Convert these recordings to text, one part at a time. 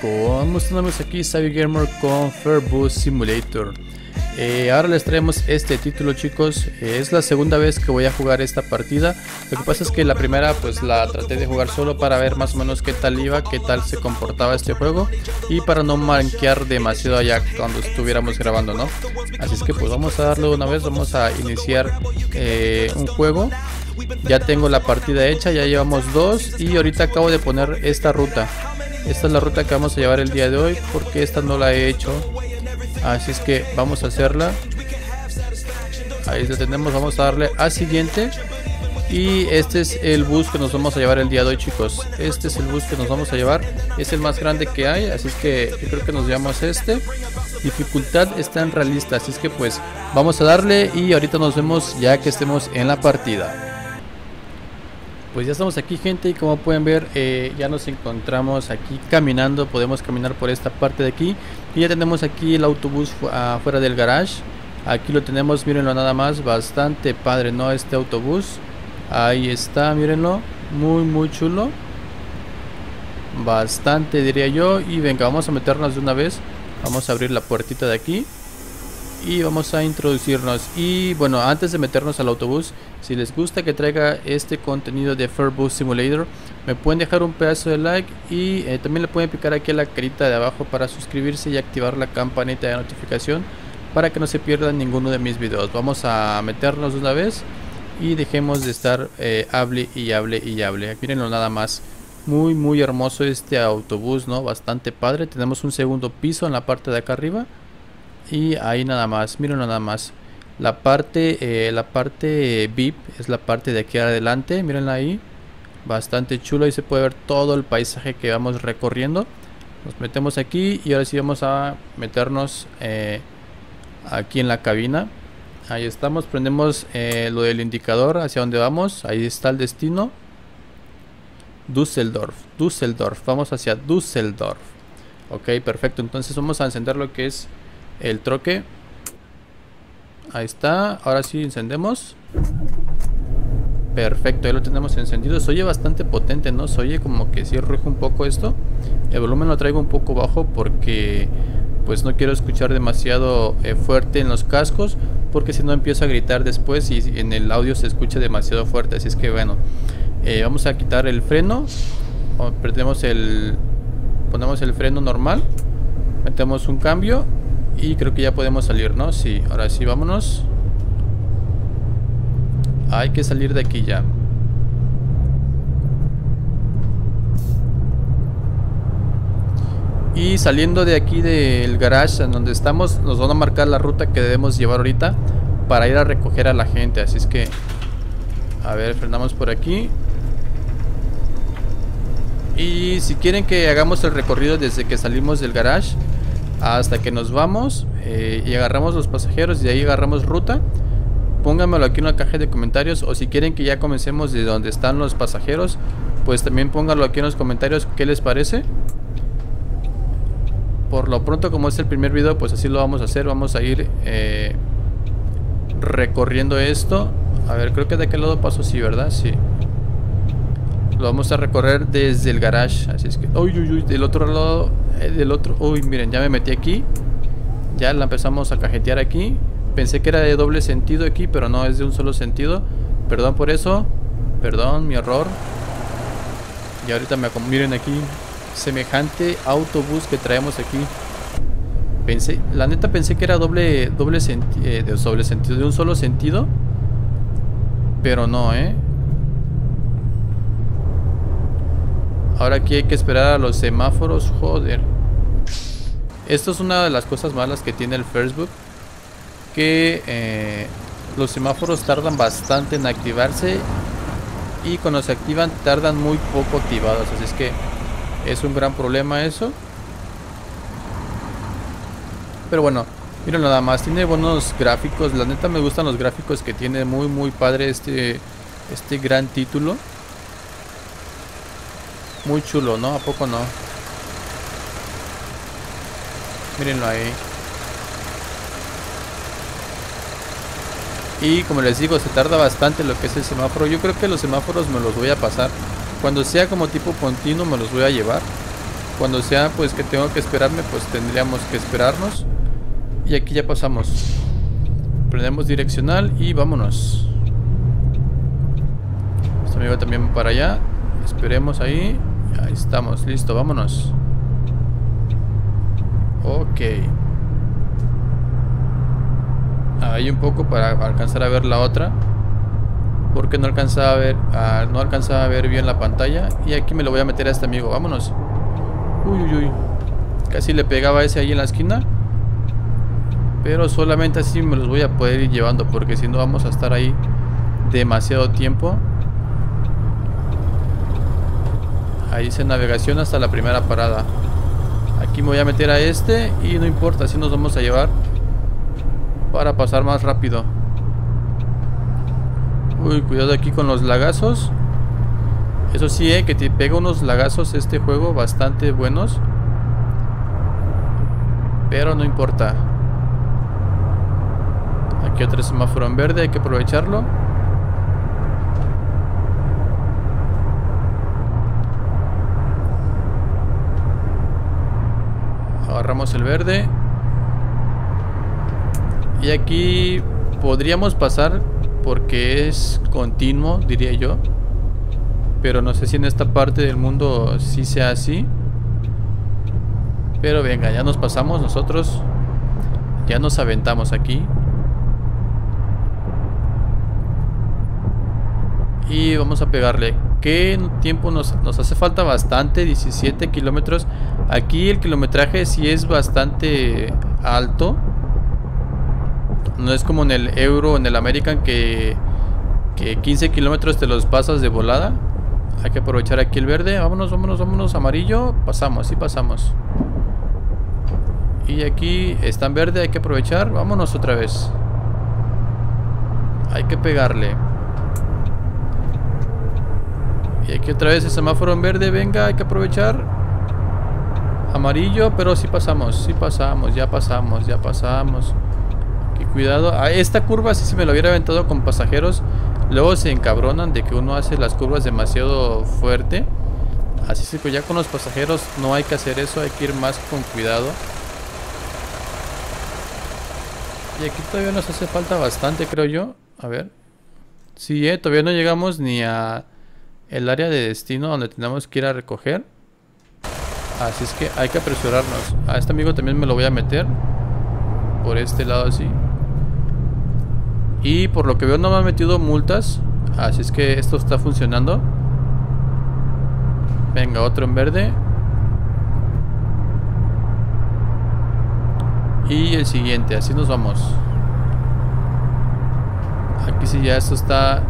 Estamos aquí SabiGamer con Fernbus Simulator. Ahora les traemos este título, chicos. Es la segunda vez que voy a jugar esta partida. Lo que pasa es que la primera pues la traté de jugar solo para ver más o menos qué tal iba, qué tal se comportaba este juego, y para no manquear demasiado allá cuando estuviéramos grabando, ¿no? Así es que pues vamos a darle una vez, vamos a iniciar un juego. Ya tengo la partida hecha, ya llevamos dos, y ahorita acabo de poner esta ruta. Esta es la ruta que vamos a llevar el día de hoy, porque esta no la he hecho. Así es que vamos a hacerla. Ahí la tenemos, vamos a darle a siguiente. Y este es el bus que nos vamos a llevar el día de hoy, chicos. Este es el bus que nos vamos a llevar. Es el más grande que hay, así es que yo creo que nos llevamos este. Dificultad está en realista, así es que pues vamos a darle y ahorita nos vemos ya que estemos en la partida. Pues ya estamos aquí, gente, y como pueden ver ya nos encontramos aquí caminando. Podemos caminar por esta parte de aquí y ya tenemos aquí el autobús afuera del garage. Aquí lo tenemos, mírenlo nada más, bastante padre, ¿no? Este autobús, ahí está, mírenlo, muy chulo, bastante diría yo. Y venga, vamos a meternos de una vez, vamos a abrir la puertita de aquí y vamos a introducirnos. Y bueno, antes de meternos al autobús, si les gusta que traiga este contenido de Fernbus Simulator, me pueden dejar un pedazo de like y también le pueden picar aquí a la carita de abajo para suscribirse y activar la campanita de notificación para que no se pierdan ninguno de mis videos. Vamos a meternos de una vez y dejemos de estar hable y hable y hable. Mírenlo nada más, muy hermoso este autobús, ¿no? Bastante padre. Tenemos un segundo piso en la parte de acá arriba. Y ahí nada más, miren nada más. La parte VIP es la parte de aquí adelante, mírenla ahí. Bastante chulo, y se puede ver todo el paisaje que vamos recorriendo. Nos metemos aquí y ahora sí vamos a meternos aquí en la cabina. Ahí estamos, prendemos lo del indicador hacia donde vamos. Ahí está el destino. Düsseldorf, vamos hacia Düsseldorf. Ok, perfecto, entonces vamos a encender lo que es el troque. Ahí está, ahora sí encendemos. Perfecto, ahí lo tenemos encendido. Se oye bastante potente, ¿no? Se oye como que sí ruge un poco esto. El volumen lo traigo un poco bajo porque pues no quiero escuchar demasiado fuerte en los cascos, porque si no empiezo a gritar después y en el audio se escucha demasiado fuerte. Así es que bueno, vamos a quitar el freno. Ponemos el freno normal, metemos un cambio y creo que ya podemos salir, ¿no? Sí, ahora sí, vámonos. Hay que salir de aquí ya. Y saliendo de aquí del garage en donde estamos, nos van a marcar la ruta que debemos llevar ahorita para ir a recoger a la gente. Así es que, a ver, frenamos por aquí. Y si quieren que hagamos el recorrido desde que salimos del garage hasta que nos vamos y agarramos los pasajeros y de ahí agarramos ruta, pónganmelo aquí en la caja de comentarios. O si quieren que ya comencemos de donde están los pasajeros, pues también pónganlo aquí en los comentarios qué les parece. Por lo pronto, como es el primer video, pues así lo vamos a hacer. Vamos a ir recorriendo esto. A ver, creo que de aquel lado paso, sí, ¿verdad? Sí, lo vamos a recorrer desde el garage. Así es que, uy, del otro lado, uy, miren, ya me metí aquí, ya la empezamos a cajetear aquí. Pensé que era de doble sentido aquí, pero no, es de un solo sentido. Perdón por eso, perdón, mi error. Y ahorita miren aquí, semejante autobús que traemos aquí. Pensé, la neta pensé que era de un solo sentido, pero no, Ahora aquí hay que esperar a los semáforos, joder. Esto es una de las cosas malas que tiene el Fernbus, que los semáforos tardan bastante en activarse, y cuando se activan tardan muy poco activados. Así es que es un gran problema eso. Pero bueno, miren nada más, tiene buenos gráficos. La neta me gustan los gráficos que tiene, muy padre este gran título. Muy chulo, ¿no? ¿A poco no? Mírenlo ahí. Y como les digo, se tarda bastante lo que es el semáforo. Yo creo que los semáforos me los voy a pasar. Cuando sea como tipo continuo me los voy a llevar. Cuando sea pues que tengo que esperarme, pues tendríamos que esperarnos. Y aquí ya pasamos. Prendemos direccional y vámonos. Esto me va también para allá. Esperemos ahí. Ahí estamos, listo, vámonos. Ok. Ahí un poco para alcanzar a ver la otra, porque no alcanzaba a ver, no alcanzaba a ver bien la pantalla. Y aquí me lo voy a meter a este amigo, vámonos. Uy, uy, uy. Casi le pegaba ese ahí en la esquina. Pero solamente así me los voy a poder ir llevando, porque si no vamos a estar ahí demasiado tiempo. Ahí dice navegación hasta la primera parada. Aquí me voy a meter a este y no importa, así nos vamos a llevar para pasar más rápido. Uy, cuidado aquí con los lagazos. Eso sí, que te pega unos lagazos este juego bastante buenos, pero no importa. Aquí otro semáforo en verde, hay que aprovecharlo. Agarramos el verde. Y aquí podríamos pasar porque es continuo, diría yo. Pero no sé si en esta parte del mundo sí sea así. Pero venga, ya nos pasamos nosotros. Ya nos aventamos aquí. Y vamos a pegarle. ¿Qué tiempo nos hace falta? Bastante, 17 kilómetros. Aquí el kilometraje sí es bastante alto. No es como en el Euro, en el American, que 15 kilómetros te los pasas de volada. Hay que aprovechar aquí el verde. Vámonos, vámonos, vámonos. Amarillo. Pasamos, sí pasamos. Y aquí está en verde. Hay que aprovechar. Vámonos otra vez. Hay que pegarle. Y aquí otra vez el semáforo en verde. Venga, hay que aprovechar. Amarillo, pero sí pasamos. Sí pasamos, ya pasamos, ya pasamos. Y cuidado, a esta curva si se me lo hubiera aventado con pasajeros, luego se encabronan de que uno hace las curvas demasiado fuerte. Así es que ya con los pasajeros no hay que hacer eso, hay que ir más con cuidado. Y aquí todavía nos hace falta bastante, creo yo. A ver. Sí, todavía no llegamos ni a el área de destino donde tenemos que ir a recoger. Así es que hay que apresurarnos. A este amigo también me lo voy a meter por este lado así. Y por lo que veo no me han metido multas, así es que esto está funcionando. Venga, otro en verde. Y el siguiente, así nos vamos. Aquí sí ya esto está...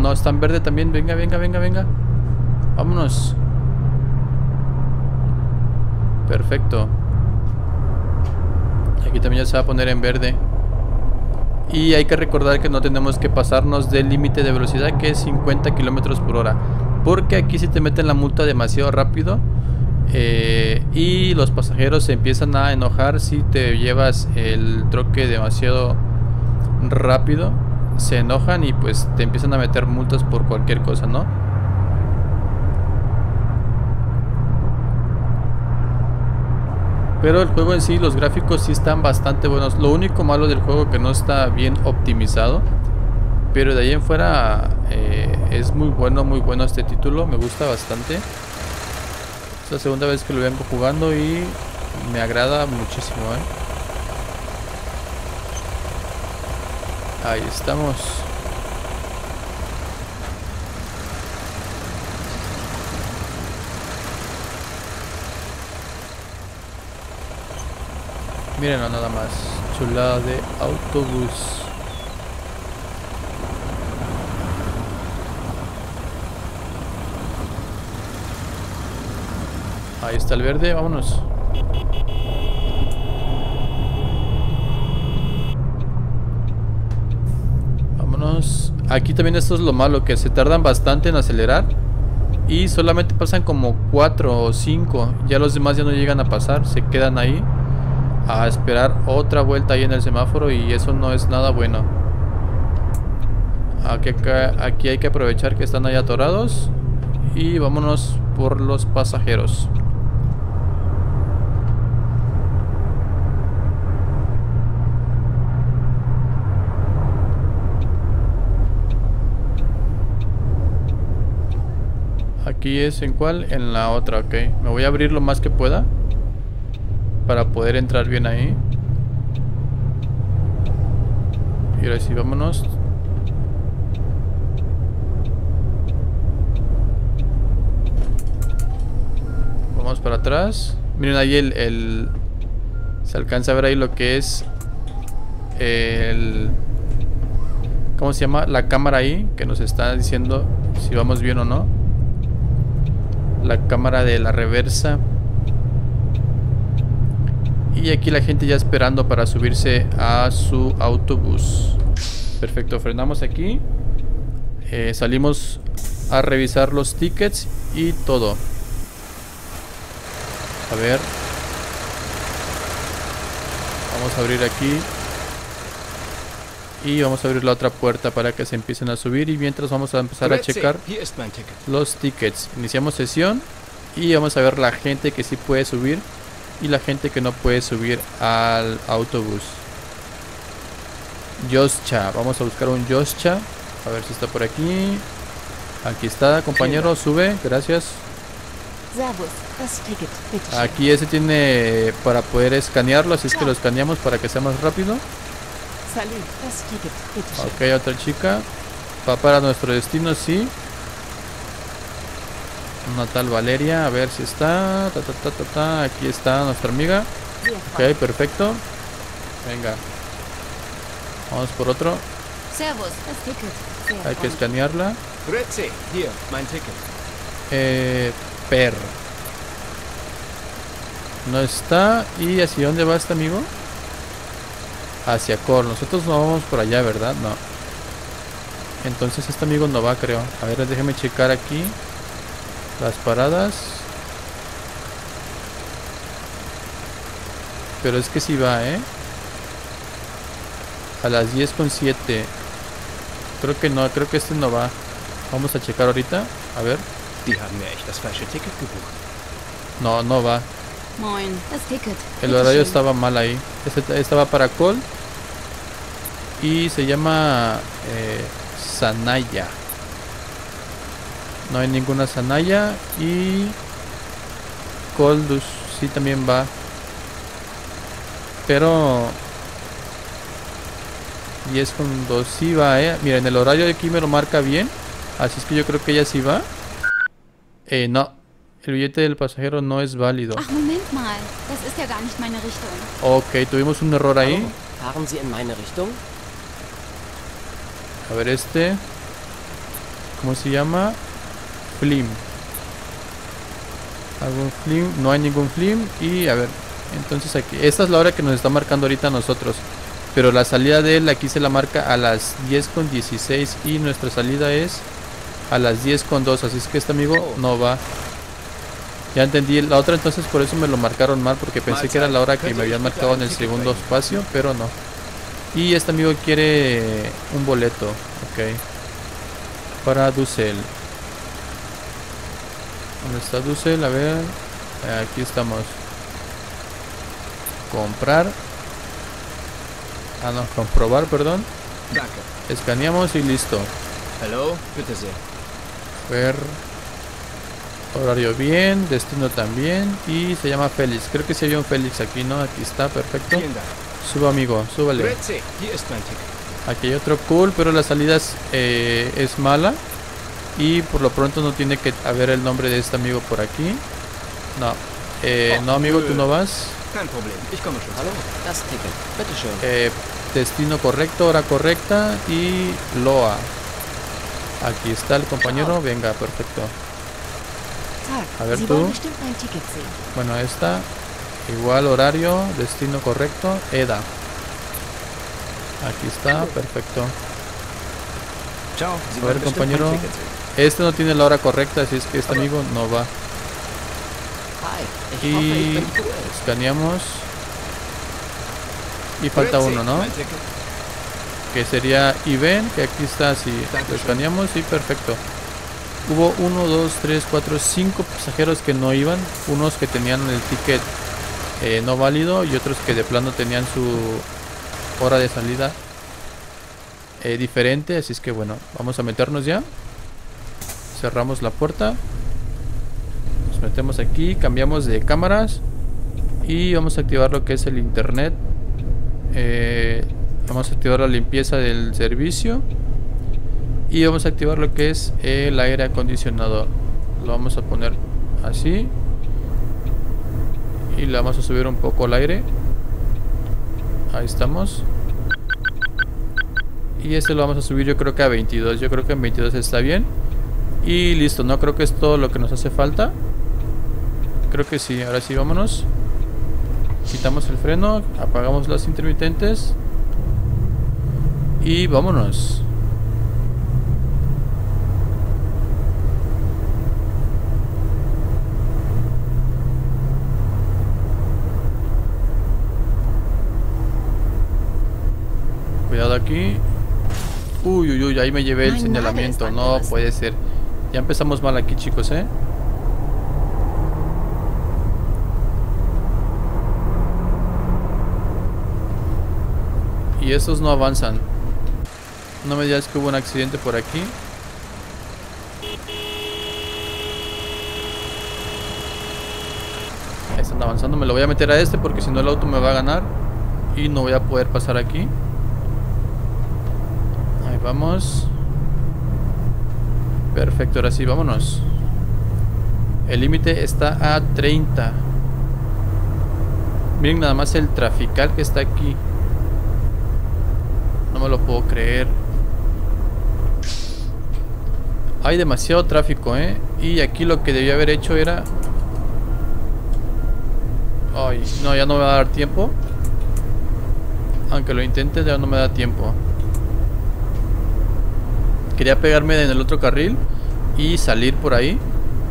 no, está en verde también. Venga, venga, venga, venga. Vámonos. Perfecto. Aquí también ya se va a poner en verde. Y hay que recordar que no tenemos que pasarnos del límite de velocidad, que es 50 kilómetros por hora. Porque aquí si te meten la multa demasiado rápido, y los pasajeros se empiezan a enojar si te llevas el troque demasiado rápido. Se enojan y pues te empiezan a meter multas por cualquier cosa, ¿no? Pero el juego en sí, los gráficos sí están bastante buenos. Lo único malo del juego que no está bien optimizado. Pero de ahí en fuera es muy bueno este título. Me gusta bastante. Es la segunda vez que lo vengo jugando y me agrada muchísimo, Ahí estamos. Miren nada más, chulada de autobús. Ahí está el verde, vámonos. Vámonos. Aquí también esto es lo malo, que se tardan bastante en acelerar. Y solamente pasan como 4 o 5. Ya los demás ya no llegan a pasar, se quedan ahí a esperar otra vuelta ahí en el semáforo, y eso no es nada bueno. Aquí hay que aprovechar que están ahí atorados y vámonos por los pasajeros. Aquí es en cuál, en la otra, ok. Me voy a abrir lo más que pueda para poder entrar bien ahí. Y ahora sí, vámonos. Vamos para atrás. Miren ahí el... Se alcanza a ver ahí lo que es el... ¿Cómo se llama? La cámara ahí, que nos está diciendo si vamos bien o no. La cámara de la reversa. Y aquí la gente ya esperando para subirse a su autobús. Perfecto, frenamos aquí. Salimos a revisar los tickets y todo. A ver. Vamos a abrir aquí. Y vamos a abrir la otra puerta para que se empiecen a subir. Y mientras vamos a empezar a checar los tickets. Iniciamos sesión. Y vamos a ver la gente que sí puede subir y la gente que no puede subir al autobús. Yoscha. Vamos a buscar un Yoscha. A ver si está por aquí. Aquí está, compañero. Sube. Gracias. Aquí ese tiene para poder escanearlo. Así es que lo escaneamos para que sea más rápido. Ok, otra chica. Va para nuestro destino, sí. Una tal Valeria, a ver si está. Aquí está nuestra amiga. Ok, perfecto. Venga. Vamos por otro. Hay que escanearla. Per. No está. ¿Y hacia dónde va este amigo? Hacia Cor, nosotros no vamos por allá, ¿verdad? No. Entonces este amigo no va, creo. A ver, déjeme checar aquí las paradas. Pero es que sí va, ¿eh? A las 10:07. Creo que no, creo que este no va. Vamos a checar ahorita. A ver. No, no va. El horario estaba mal ahí. Esta va para Col. Y se llama Sanaya. No hay ninguna Sanaya. Y Coldus sí también va. Pero 10:02 sí va, eh. Miren, el horario de aquí me lo marca bien. Así es que yo creo que ella sí va. No. El billete del pasajero no es válido. Ok, tuvimos un error ahí. A ver este. ¿Cómo se llama? Flim. ¿Algún Flim? No hay ningún Flim. Y a ver, entonces aquí. Esta es la hora que nos está marcando ahorita a nosotros. Pero la salida de él aquí se la marca a las 10:16. Y nuestra salida es a las 10:02. Así es que este amigo no va. Ya entendí la otra, entonces por eso me lo marcaron mal, porque pensé que era la hora que me habían marcado en el segundo espacio, pero no. Y este amigo quiere un boleto, ok. Para Dussel. ¿Dónde está Dussel? A ver. Aquí estamos. Comprar. Ah, no, comprobar, perdón. Escaneamos y listo. A ver. Horario bien, destino también. Y se llama Félix, creo que sí había un Félix aquí, ¿no? Aquí está, perfecto. Suba, amigo, súbale. Aquí hay otro Cool, pero la salida es mala. Y por lo pronto no tiene que haber el nombre de este amigo por aquí. No, no amigo, tú no vas. Destino correcto, hora correcta. Y Loa. Aquí está el compañero, venga, perfecto. A ver tú. Bueno, esta. Igual horario, destino correcto. Eda. Aquí está, perfecto. A ver, compañero. Este no tiene la hora correcta, así es que este amigo no va. Y escaneamos. Y falta uno, ¿no? Que sería Iben, que aquí está, sí. Lo escaneamos y perfecto. Hubo 1, 2, 3, 4, 5 pasajeros que no iban. Unos que tenían el ticket no válido y otros que de plano tenían su hora de salida diferente. Así es que bueno, vamos a meternos ya. Cerramos la puerta. Nos metemos aquí, cambiamos de cámaras y vamos a activar lo que es el internet. Vamos a activar la limpieza del servicio y vamos a activar lo que es el aire acondicionador. Lo vamos a poner así y le vamos a subir un poco el aire. Ahí estamos. Y este lo vamos a subir, yo creo que a 22. Yo creo que en 22 está bien. Y listo, no creo que es todo lo que nos hace falta. Creo que sí, ahora sí, vámonos. Quitamos el freno, apagamos las intermitentes y vámonos. Cuidado aquí. Uy, uy, uy, ahí me llevé el señalamiento. No puede ser. Ya empezamos mal aquí, chicos, ¿eh? Y estos no avanzan. No me digas que hubo un accidente por aquí. Ahí están avanzando. Me lo voy a meter a este porque si no el auto me va a ganar y no voy a poder pasar aquí. Ahí vamos. Perfecto, ahora sí, vámonos. El límite está a 30. Miren nada más el trafical que está aquí. No me lo puedo creer. Hay demasiado tráfico, ¿eh? Y aquí lo que debía haber hecho era... Ay, no, ya no me va a dar tiempo. Aunque lo intente, ya no me da tiempo. Quería pegarme en el otro carril y salir por ahí,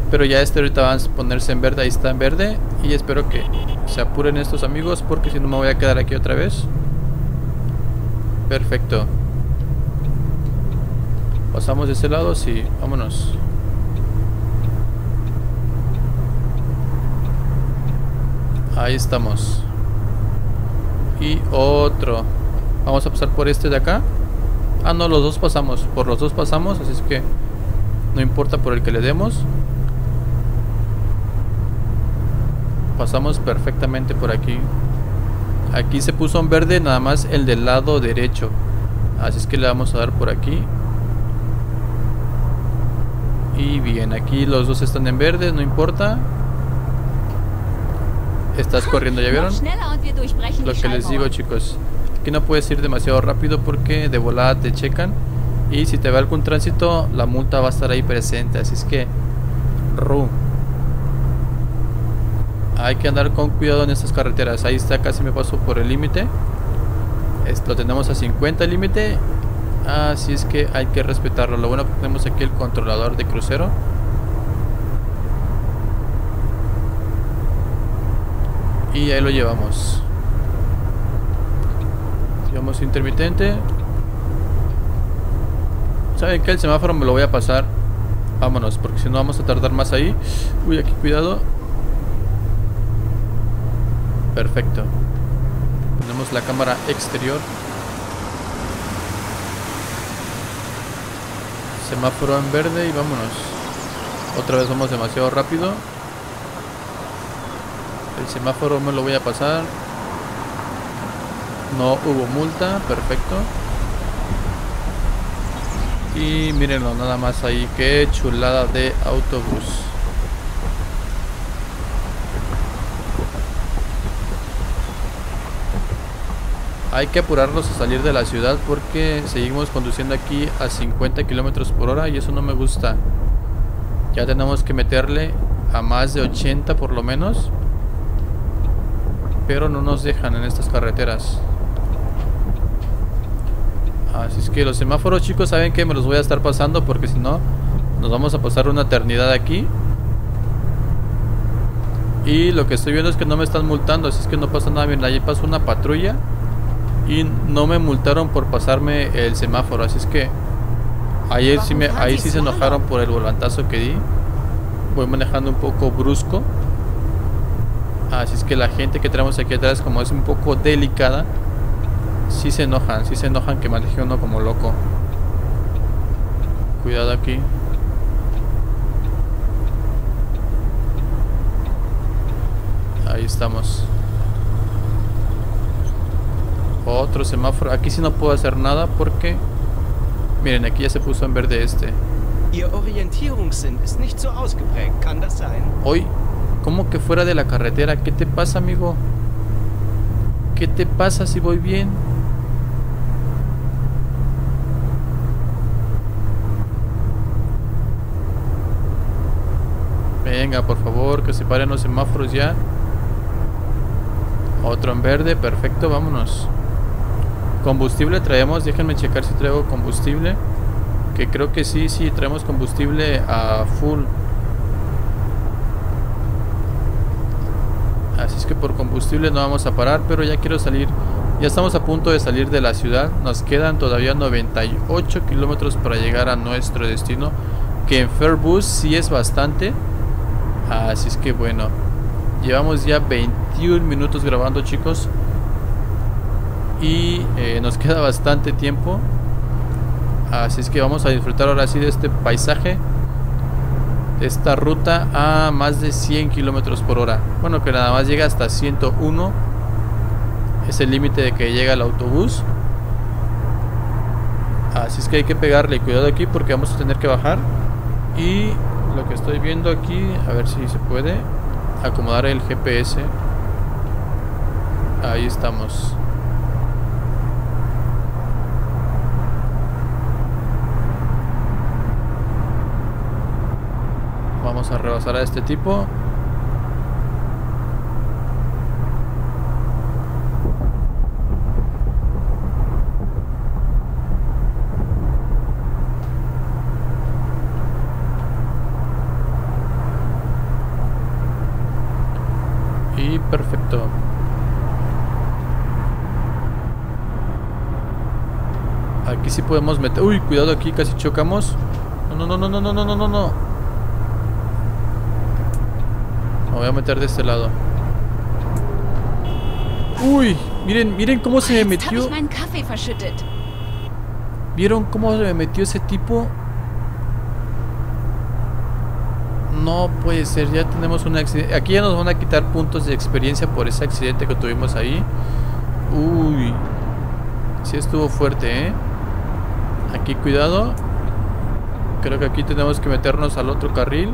pero ya este ahorita va a ponerse en verde. Ahí está en verde y espero que se apuren estos amigos porque si no me voy a quedar aquí otra vez. Perfecto. Pasamos de ese lado, sí, vámonos. Ahí estamos. Y otro. Vamos a pasar por este de acá. Ah, no, los dos pasamos. Por los dos pasamos, así es que no importa por el que le demos. Pasamos perfectamente por aquí. Aquí se puso en verde nada más el del lado derecho, así es que le vamos a dar por aquí. Y bien, aquí los dos están en verde, no importa. Estás corriendo, ¿ya vieron? Lo que les digo, chicos. Aquí no puedes ir demasiado rápido porque de volada te checan. Y si te ve algún tránsito, la multa va a estar ahí presente, así es que... ru. Hay que andar con cuidado en estas carreteras. Ahí está, casi me paso por el límite. Lo tenemos a 50 el límite. Así es que hay que respetarlo. Lo bueno que tenemos aquí el controlador de crucero. Y ahí lo llevamos. Llevamos intermitente. ¿Saben qué? El semáforo me lo voy a pasar. Vámonos, porque si no vamos a tardar más ahí. Uy, aquí cuidado. Perfecto. Tenemos la cámara exterior. Semáforo en verde y vámonos. Otra vez vamos demasiado rápido. El semáforo me lo voy a pasar. No hubo multa, perfecto. Y mírenlo nada más ahí, qué chulada de autobús. Hay que apurarnos a salir de la ciudad porque seguimos conduciendo aquí a 50 km/h y eso no me gusta. Ya tenemos que meterle a más de 80 por lo menos. Pero no nos dejan en estas carreteras. Así es que los semáforos, chicos, saben que me los voy a estar pasando porque si no nos vamos a pasar una eternidad aquí. Y lo que estoy viendo es que no me están multando, así es que no pasa nada bien. Allí pasó una patrulla y no me multaron por pasarme el semáforo, así es que ahí sí se enojaron por el volantazo que di. Voy manejando un poco brusco, así es que la gente que tenemos aquí atrás, como es un poco delicada, sí se enojan que maneje uno como loco. Cuidado aquí. estamos. Otro semáforo. Aquí sí no puedo hacer nada porque... Miren, aquí ya se puso en verde este. Hoy, como que fuera de la carretera. ¿Qué te pasa, amigo? ¿Qué te pasa si voy bien? Venga, por favor, que se paren los semáforos ya. Otro en verde, perfecto, vámonos. Combustible traemos, déjenme checar si traigo combustible. Que creo que sí, sí, traemos combustible a full. Así es que por combustible no vamos a parar, pero ya quiero salir. Ya estamos a punto de salir de la ciudad. Nos quedan todavía 98 kilómetros para llegar a nuestro destino. Que en Fernbus sí es bastante. Así es que bueno, llevamos ya 21 minutos grabando, chicos. Y nos queda bastante tiempo. Así es que vamos a disfrutar ahora sí de este paisaje, de esta ruta a más de 100 kilómetros por hora. Bueno, que nada más llega hasta 101. Es el límite de que llega el autobús. Así es que hay que pegarle cuidado aquí porque vamos a tener que bajar. Y lo que estoy viendo aquí, a ver si se puede acomodar el GPS. Ahí estamos. Vamos a rebasar a este tipo. Y perfecto. Aquí sí podemos meter... Uy, cuidado aquí, casi chocamos. No, no, no, no, no, no, no, no, no. Me voy a meter de este lado. Uy, miren, miren cómo se me metió. ¿Vieron cómo se me metió ese tipo? No puede ser, ya tenemos un accidente. Aquí ya nos van a quitar puntos de experiencia por ese accidente que tuvimos ahí. Uy, sí estuvo fuerte, ¿eh? Aquí cuidado. Creo que aquí tenemos que meternos al otro carril.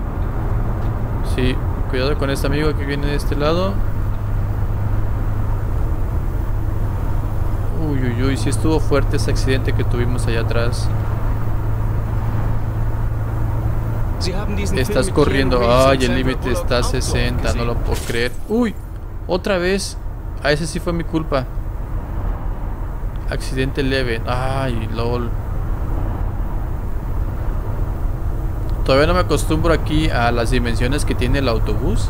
Sí. Cuidado con este amigo que viene de este lado. Uy, uy, uy, sí estuvo fuerte ese accidente que tuvimos allá atrás. Estás corriendo. Ay, el límite está a 60, no lo puedo creer. Uy, otra vez. Ah, ese sí fue mi culpa. Accidente leve. Ay, lol. Todavía no me acostumbro aquí a las dimensiones que tiene el autobús.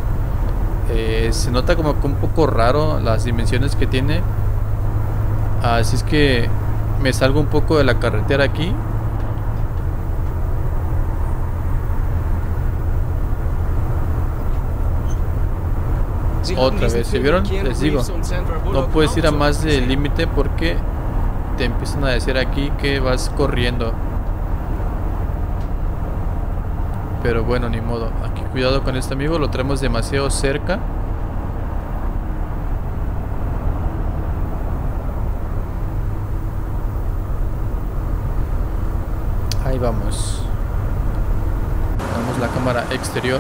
Se nota como que un poco raro las dimensiones que tiene. Así es que me salgo un poco de la carretera aquí. Otra vez, ¿se vieron? Les digo, no puedes ir a más del límite porque te empiezan a decir aquí que vas corriendo. Pero bueno, ni modo. Aquí cuidado con este amigo, lo traemos demasiado cerca. Ahí vamos. Damos la cámara exterior.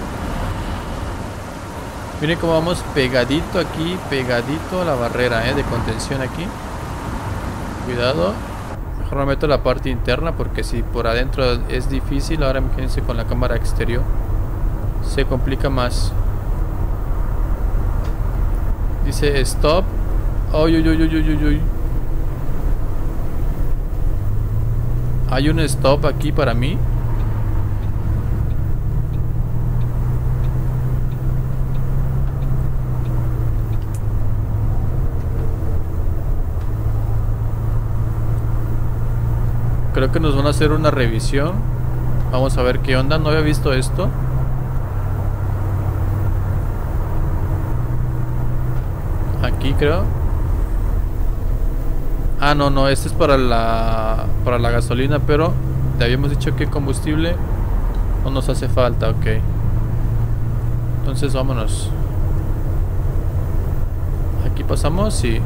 Miren cómo vamos pegadito aquí, pegadito a la barrera, de contención aquí. Cuidado. Ahora meto la parte interna porque si por adentro es difícil, ahora imagínense con la cámara exterior, se complica más. Dice stop. Ay, ay, ay, ay, ay, ay. Hay un stop aquí para mí. Creo que nos van a hacer una revisión. Vamos a ver qué onda. No había visto esto. Aquí creo. Ah, no, no. Este es para la gasolina, pero te habíamos dicho que combustible no nos hace falta. Ok. Entonces vámonos. Aquí pasamos y...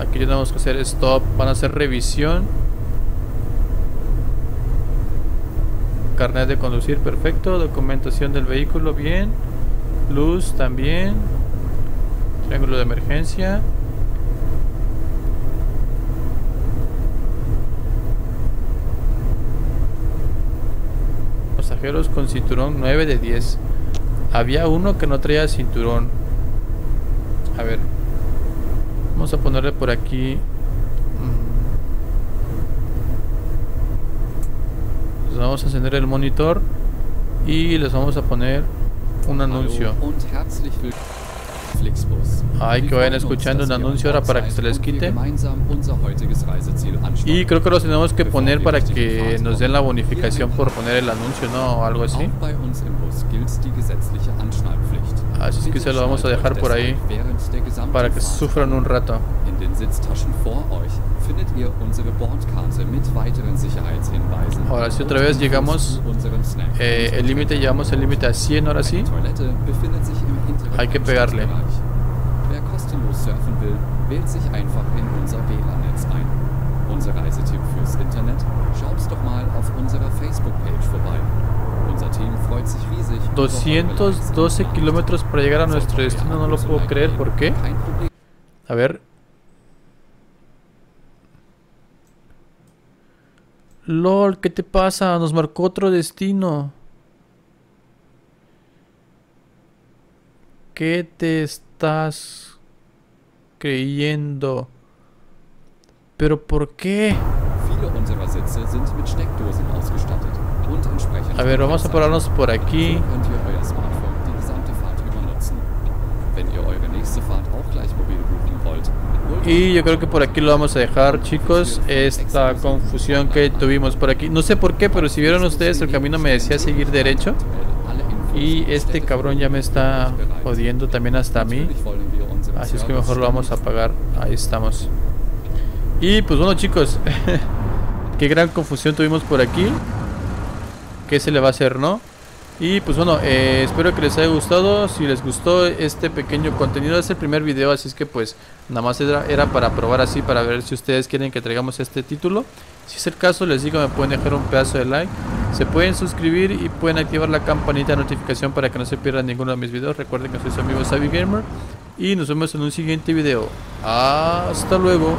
aquí tenemos que hacer stop. Van a hacer revisión. Carnet de conducir, perfecto. Documentación del vehículo, bien. Luz también. Triángulo de emergencia. Pasajeros con cinturón 9 de 10. Había uno que no traía cinturón. A ver. Vamos a ponerle por aquí. Entonces vamos a encender el monitor y les vamos a poner un anuncio. Ay, que vayan escuchando un anuncio ahora para que se les quite. Y creo que los tenemos que poner para que nos den la bonificación por poner el anuncio, ¿no? O algo así. Así es que se lo vamos a dejar por ahí para que sufran un rato. Ahora sí, otra vez llegamos el límite, llevamos el límite a 100, ahora sí. Hay que pegarle. $212 kilómetros para llegar a nuestro destino, no lo puedo creer, ¿por qué? A ver. LOL, ¿qué te pasa? Nos marcó otro destino. ¿Qué te estás creyendo? ¿Pero por qué? A ver, vamos a pararnos por aquí. Y yo creo que por aquí lo vamos a dejar, chicos. Esta confusión que tuvimos por aquí, no sé por qué, pero si vieron ustedes, el camino me decía seguir derecho. Y este cabrón ya me está jodiendo también hasta a mí. Así es que mejor lo vamos a apagar. Ahí estamos. Y pues bueno, chicos. Qué gran confusión tuvimos por aquí. ¿Qué se le va a hacer, no? Y pues bueno, espero que les haya gustado. Si les gustó este pequeño contenido, es el primer video, así es que pues nada más era para probar así, para ver si ustedes quieren que traigamos este título. Si es el caso, les digo, me pueden dejar un pedazo de like, se pueden suscribir y pueden activar la campanita de notificación para que no se pierdan ninguno de mis videos. Recuerden que soy su amigo SabiGamer y nos vemos en un siguiente video. Hasta luego.